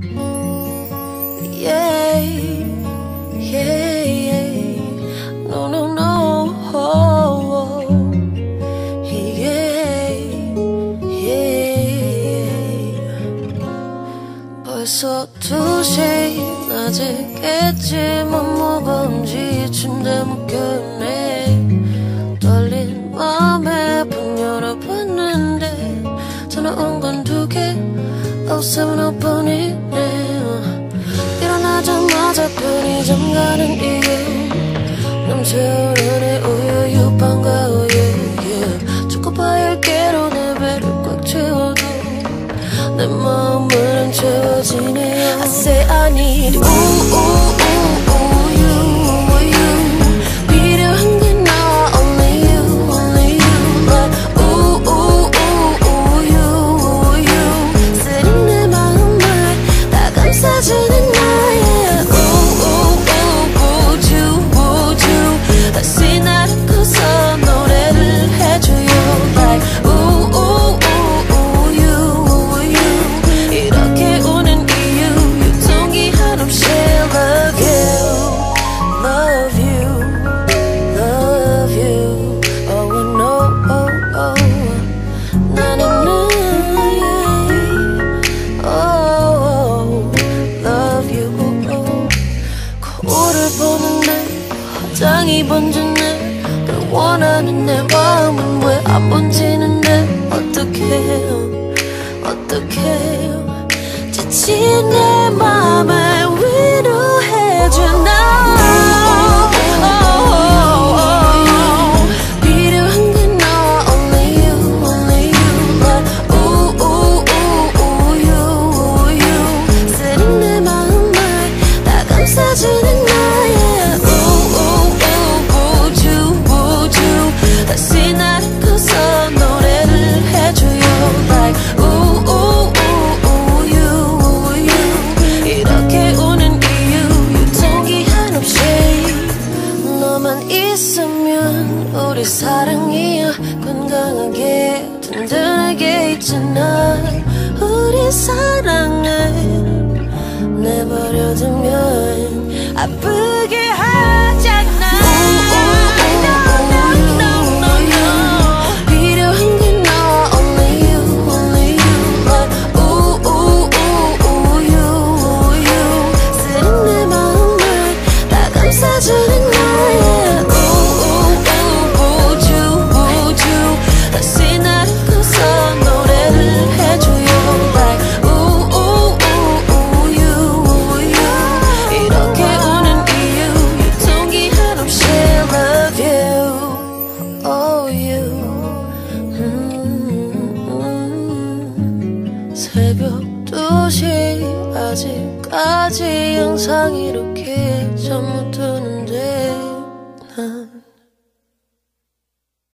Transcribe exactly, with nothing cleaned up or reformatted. Yeah, yeah, yeah. No, no, no. Oh, oh. Yeah, yeah. 벌써 두 시 낮이겠지만 무반지 침대 묶여있네. 떨린 맘에 문 열어봤는데 전화 온 건 두 개. Oh, seven, oh, 번이네. 일어나자마자 편의점 가는 이유 냄새 흐르네. 우유 유방과 우유 yeah. 초코파일 깨로 내 배를 꽉 채워도 내 마음은 안 채워지네요. I say I need ooh, ooh, ooh. 땅이 번지네. 그래 원하는 내 마음은 왜 안 번지는데 어떡해요 어떡해요. 지친 내 맘에 위로해줘. 있으면 우리 사랑이 건강하게 든든하게 있잖아. 우리 사랑을 내버려두면 아프게 하잖아. 새벽 두 시 아직까지 영상이 이렇게 잠 못